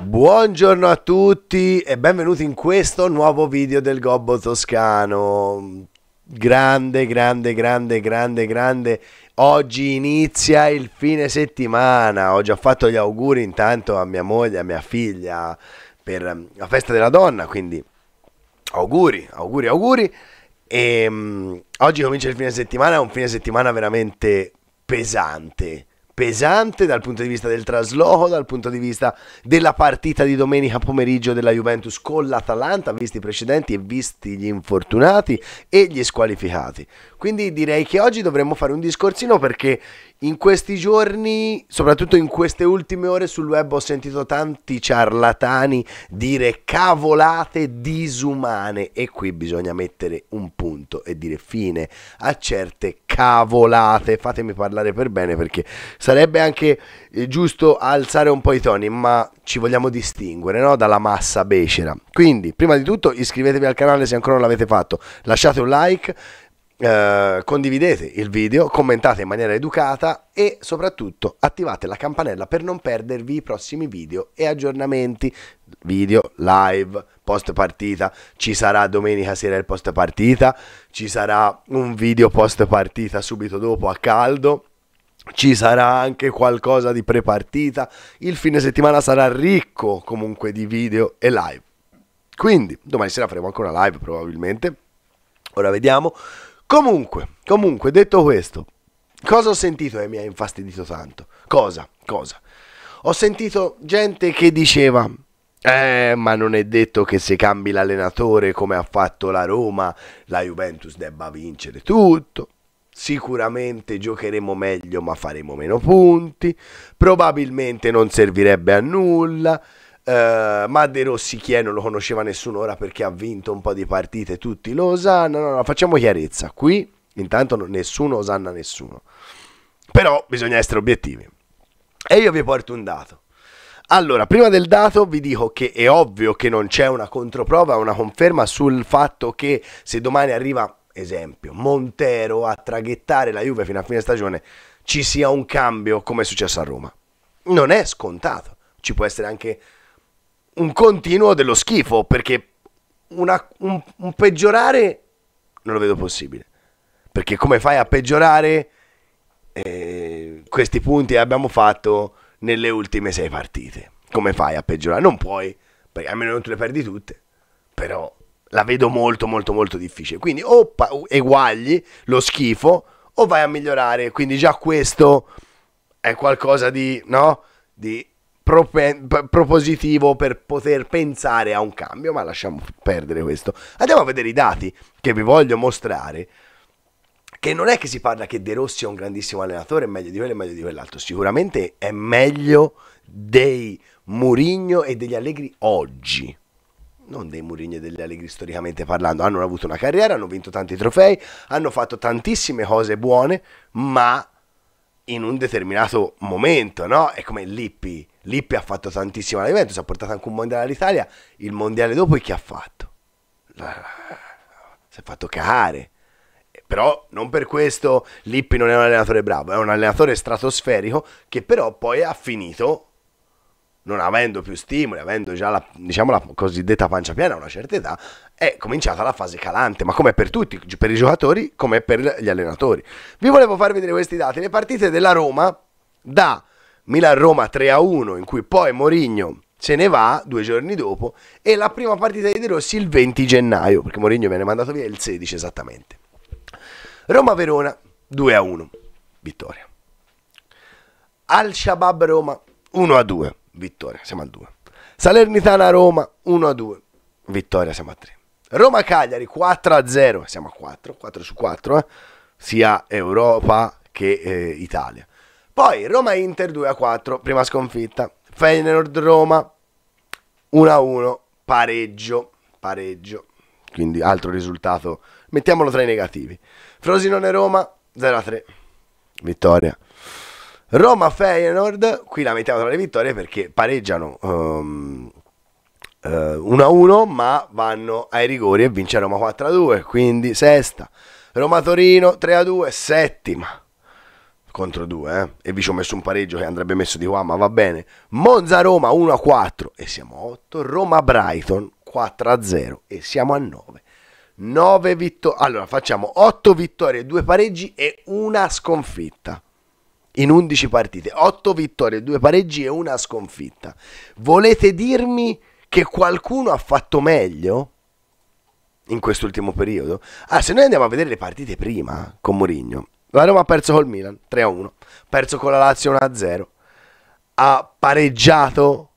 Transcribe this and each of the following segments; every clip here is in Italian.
Buongiorno a tutti e benvenuti in questo nuovo video del Gobbo Toscano. Grande. Oggi inizia il fine settimana. Ho già fatto gli auguri intanto a mia moglie, a mia figlia per la festa della donna, quindi auguri. E oggi comincia il fine settimana, è un fine settimana veramente pesante dal punto di vista del trasloco, dal punto di vista della partita di domenica pomeriggio della Juventus con l'Atalanta, visti i precedenti e visti gli infortunati e gli squalificati. Quindi direi che oggi dovremmo fare un discorsino, perché in questi giorni, soprattutto in queste ultime ore, sul web ho sentito tanti ciarlatani dire cavolate disumane, e qui bisogna mettere un punto e dire fine a certe cavolate. Fatemi parlare per bene, perché sarebbe anche giusto alzare un po' i toni, ma ci vogliamo distinguere, no? Dalla massa becera. Quindi prima di tutto iscrivetevi al canale se ancora non l'avete fatto, lasciate un like, condividete il video, commentate in maniera educata e soprattutto attivate la campanella per non perdervi i prossimi video e aggiornamenti, video, live, post partita. Ci sarà domenica sera il post partita, ci sarà un video post partita subito dopo a caldo, ci sarà anche qualcosa di prepartita. Il fine settimana sarà ricco comunque di video e live, quindi domani sera faremo ancora live probabilmente, ora vediamo. Comunque, detto questo, cosa ho sentito e mi ha infastidito tanto? Cosa? Ho sentito gente che diceva, ma non è detto che se cambi l'allenatore come ha fatto la Roma, la Juventus debba vincere tutto. Sicuramente giocheremo meglio ma faremo meno punti, probabilmente non servirebbe a nulla. Ma De Rossi chi è? Non lo conosceva nessuno, ora perché ha vinto un po' di partite tutti lo osanna. No, facciamo chiarezza qui, intanto nessuno osanna nessuno, però bisogna essere obiettivi e io vi porto un dato. Allora, prima del dato vi dico che è ovvio che non c'è una controprova, una conferma sul fatto che se domani arriva, esempio, Montero a traghettare la Juve fino a fine stagione, ci sia un cambio come è successo a Roma. Non è scontato, ci può essere anche un continuo dello schifo, perché un peggiorare non lo vedo possibile, perché come fai a peggiorare questi punti che abbiamo fatto nelle ultime 6 partite? Come fai a peggiorare? Non puoi, perché almeno non te le perdi tutte, però la vedo molto difficile. Quindi o eguagli lo schifo o vai a migliorare, quindi già questo è qualcosa di, no? Di propositivo per poter pensare a un cambio, ma lasciamo perdere questo. Andiamo a vedere i dati che vi voglio mostrare, che non è che si parla che De Rossi è un grandissimo allenatore, è meglio di quello e meglio di quell'altro. Sicuramente è meglio dei Mourinho e degli Allegri oggi, non dei Mourinho e degli Allegri storicamente parlando. Hanno avuto una carriera, hanno vinto tanti trofei, hanno fatto tantissime cose buone, ma in un determinato momento, no? È come Lippi. Lippi ha fatto tantissimo alla Juventus, ha portato anche un mondiale all'Italia. Il mondiale dopo chi ha fatto? Si è fatto cagare. Però non per questo Lippi non è un allenatore bravo, è un allenatore stratosferico che però poi ha finito non avendo più stimoli, avendo già la, diciamo, la cosiddetta pancia piena a una certa età. È cominciata la fase calante, ma come per tutti, per i giocatori come per gli allenatori. Vi volevo far vedere questi dati. Le partite della Roma da Milan-Roma 3-1, in cui poi Mourinho se ne va 2 giorni dopo, e la prima partita di De Rossi il 20 gennaio, perché Mourinho viene mandato via il 16 esattamente. Roma-Verona 2-1, vittoria. Al-Shabaab-Roma 1-2, vittoria, siamo a 2. Salernitana-Roma 1-2, vittoria, siamo a 3. Roma-Cagliari 4-0, siamo a 4, 4 su 4, sia Europa che Italia. Poi Roma-Inter 2-4, prima sconfitta. Feyenoord-Roma 1-1, pareggio, quindi altro risultato, mettiamolo tra i negativi. Frosinone-Roma 0-3, vittoria. Roma-Feyenoord, qui la mettiamo tra le vittorie perché pareggiano 1-1, ma vanno ai rigori e vince Roma 4-2, quindi sesta. Roma-Torino 3-2, settima. contro 2, e vi ci ho messo un pareggio che andrebbe messo di qua, ma va bene. Monza-Roma 1-4 e siamo a 8. Roma-Brighton 4-0 e siamo a 9. 9 vittorie. Allora facciamo 8 vittorie, 2 pareggi e una sconfitta in 11 partite. 8 vittorie, 2 pareggi e una sconfitta. Volete dirmi che qualcuno ha fatto meglio in quest'ultimo periodo? Ah, se noi andiamo a vedere le partite prima con Mourinho, la Roma ha perso col Milan 3-1, perso con la Lazio 1-0, ha pareggiato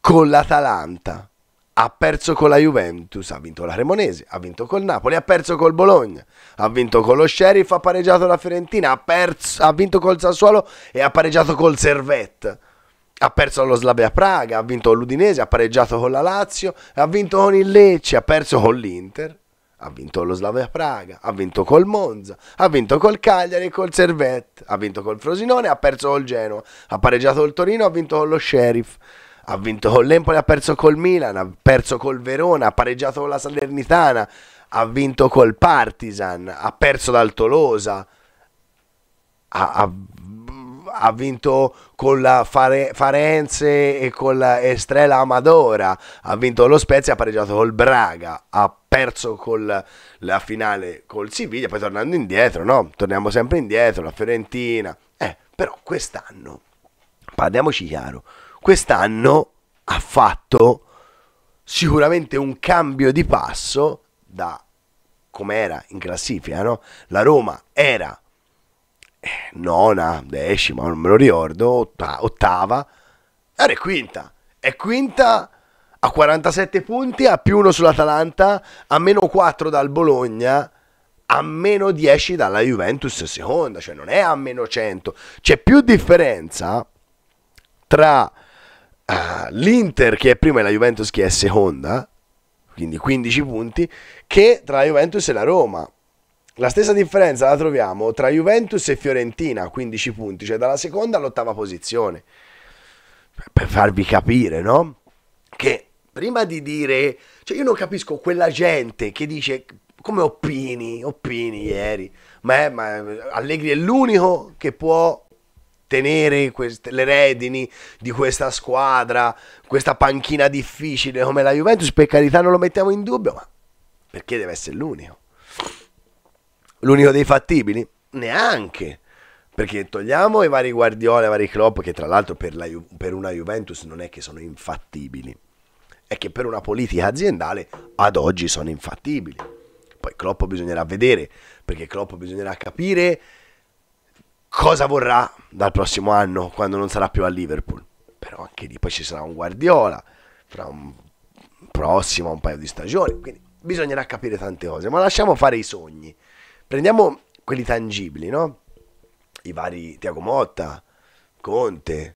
con l'Atalanta, ha perso con la Juventus, ha vinto la Cremonese, ha vinto col Napoli, ha perso col Bologna, ha vinto con lo Sheriff, ha pareggiato la Fiorentina, ha vinto col Sassuolo e ha pareggiato col Servette, ha perso allo Slavia Praga, ha vinto con l'Udinese, ha pareggiato con la Lazio, ha vinto con il Lecce, ha perso con l'Inter, ha vinto lo Slavia Praga, ha vinto col Monza, ha vinto col Cagliari e col Servette, ha vinto col Frosinone, ha perso col Genova, ha pareggiato col Torino, ha vinto con lo Sheriff, ha vinto con l'Empoli, ha perso col Milan, ha perso col Verona, ha pareggiato con la Salernitana, ha vinto col Partizan, ha perso dal Tolosa, ha vinto con la Farense e con la Estrella Amadora, ha vinto lo Spezia, ha pareggiato col Braga, ha perso con la finale col Siviglia, poi tornando indietro, no? Torniamo sempre indietro, la Fiorentina. Però quest'anno, parliamoci chiaro, quest'anno ha fatto sicuramente un cambio di passo da come era in classifica, no? La Roma era nona, decima, non me lo ricordo, ottava, era quinta, è quinta a 47 punti, a +1 sull'Atalanta, a -4 dal Bologna, a -10 dalla Juventus seconda, cioè non è a -100, c'è più differenza tra l'Inter che è prima e la Juventus che è seconda, quindi 15 punti, che tra la Juventus e la Roma. La stessa differenza la troviamo tra Juventus e Fiorentina, 15 punti, cioè dalla seconda all'8ª posizione. Per farvi capire, no? Che prima di dire, cioè io non capisco quella gente che dice, come Oppini ieri, ma Allegri è l'unico che può tenere le redini di questa squadra, questa panchina difficile come la Juventus, per carità non lo mettiamo in dubbio, ma perché deve essere l'unico? L'unico dei fattibili? Neanche, perché togliamo i vari Guardiola, i vari Klopp, che tra l'altro per una Juventus non è che sono infattibili, è che per una politica aziendale ad oggi sono infattibili. Poi Klopp bisognerà vedere, perché Klopp bisognerà capire cosa vorrà dal prossimo anno quando non sarà più a Liverpool. Però anche lì poi ci sarà un Guardiola fra un prossimo, un paio di stagioni, quindi bisognerà capire tante cose, ma lasciamo fare i sogni. Prendiamo quelli tangibili, no? I vari Thiago Motta, Conte,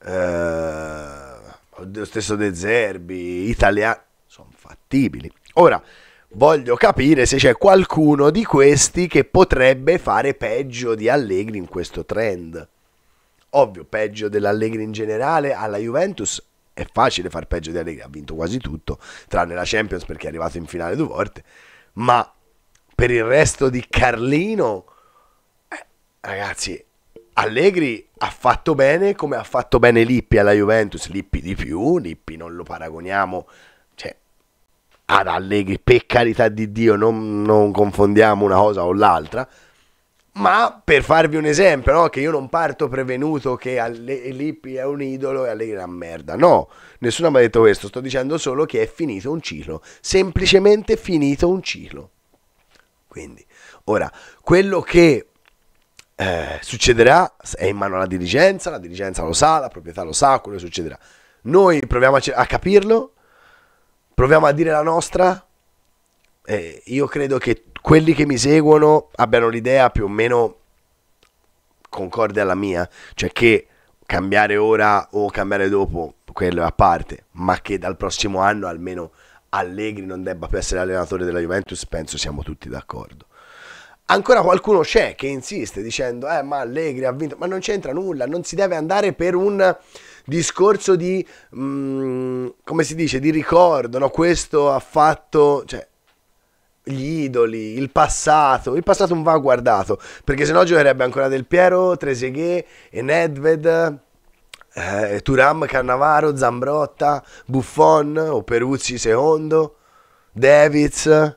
lo stesso De Zerbi, Italiano, sono fattibili. Ora, voglio capire se c'è qualcuno di questi che potrebbe fare peggio di Allegri in questo trend. Ovvio, peggio dell'Allegri in generale, alla Juventus è facile far peggio di Allegri, ha vinto quasi tutto, tranne la Champions perché è arrivato in finale 2 volte, ma per il resto di Carlino, ragazzi, Allegri ha fatto bene come ha fatto bene Lippi alla Juventus, Lippi di più, Lippi non lo paragoniamo, cioè, ad Allegri, per carità di Dio, non confondiamo una cosa o l'altra, ma per farvi un esempio, no? Che io non parto prevenuto che Lippi è un idolo e Allegri è una merda, no, nessuno mi ha detto questo, sto dicendo solo che è finito un ciclo, semplicemente finito un ciclo. Quindi, ora, quello che succederà è in mano alla dirigenza, la dirigenza lo sa, la proprietà lo sa, quello che succederà. Noi proviamo a capirlo, proviamo a dire la nostra, io credo che quelli che mi seguono abbiano l'idea più o meno concorde alla mia, cioè che cambiare ora o cambiare dopo, quello è a parte, ma che dal prossimo anno almeno Allegri non debba più essere allenatore della Juventus, penso siamo tutti d'accordo. Ancora qualcuno c'è che insiste dicendo ma Allegri ha vinto, ma non c'entra nulla, non si deve andare per un discorso di come si dice, di ricordo, no? Questo ha fatto, cioè gli idoli, il passato non va guardato, perché sennò giocherebbe ancora Del Piero, Trezeguet, Nedved, Thuram, Cannavaro, Zambrotta, Buffon o Peruzzi II, Davids,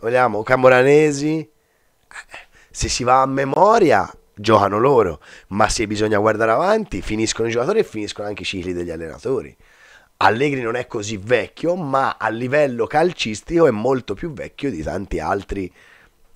vogliamo, Camoranesi. Se si va a memoria giocano loro, ma se bisogna guardare avanti finiscono i giocatori e finiscono anche i cicli degli allenatori. Allegri non è così vecchio, ma a livello calcistico è molto più vecchio di tanti altri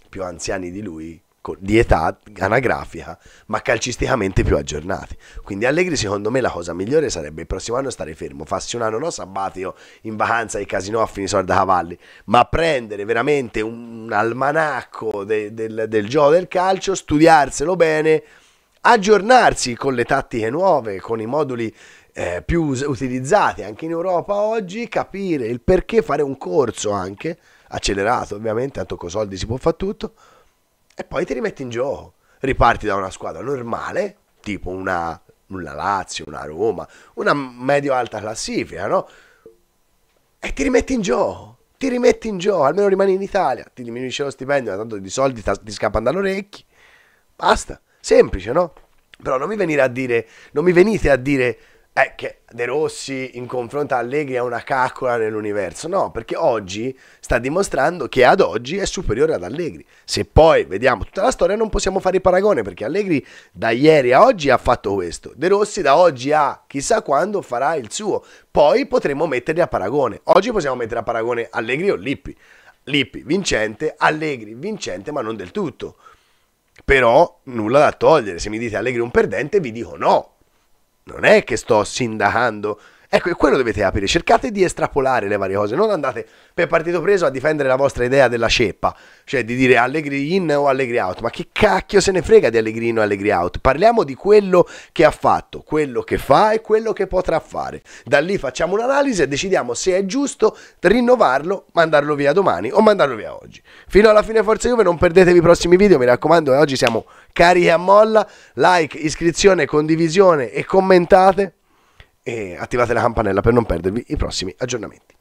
più anziani di lui, di età anagrafica, ma calcisticamente più aggiornati. Quindi Allegri, secondo me, la cosa migliore sarebbe il prossimo anno stare fermo, farsi un anno no sabbatico, in vacanza ai casinò a Finisor da Cavalli, ma prendere veramente un almanacco del gioco del calcio, studiarselo bene, aggiornarsi con le tattiche nuove, con i moduli più utilizzati anche in Europa oggi, capire il perché, fare un corso anche accelerato, ovviamente, tanto con soldi si può fare tutto, e poi ti rimetti in gioco, riparti da una squadra normale, tipo una Lazio, una Roma, una medio-alta classifica, no? E ti rimetti in gioco, almeno rimani in Italia, ti diminuisce lo stipendio, tanto di soldi ti scappano dall'orecchi, basta, semplice, no? Però non mi venire a dire, non mi venite a dire che De Rossi in confronto a Allegri è una caccola nell'universo, no, perché oggi sta dimostrando che ad oggi è superiore ad Allegri. Se poi vediamo tutta la storia non possiamo fare il paragone, perché Allegri da ieri a oggi ha fatto questo, De Rossi da oggi a chissà quando farà il suo, poi potremo metterli a paragone. Oggi possiamo mettere a paragone Allegri o Lippi, Lippi vincente, Allegri vincente ma non del tutto, però nulla da togliere. Se mi dite Allegri un perdente vi dico no, non è che sto sindacando, ecco, quello dovete capire, cercate di estrapolare le varie cose, non andate per partito preso a difendere la vostra idea della ceppa, cioè di dire Allegri in o Allegri out, ma che cacchio se ne frega di Allegri in o Allegri out, parliamo di quello che ha fatto, quello che fa e quello che potrà fare, da lì facciamo un'analisi e decidiamo se è giusto rinnovarlo, mandarlo via domani o mandarlo via oggi. Fino alla fine Forza Juve, non perdetevi i prossimi video, mi raccomando, oggi siamo carichi a molla, like, iscrizione, condivisione e commentate, e attivate la campanella per non perdervi i prossimi aggiornamenti.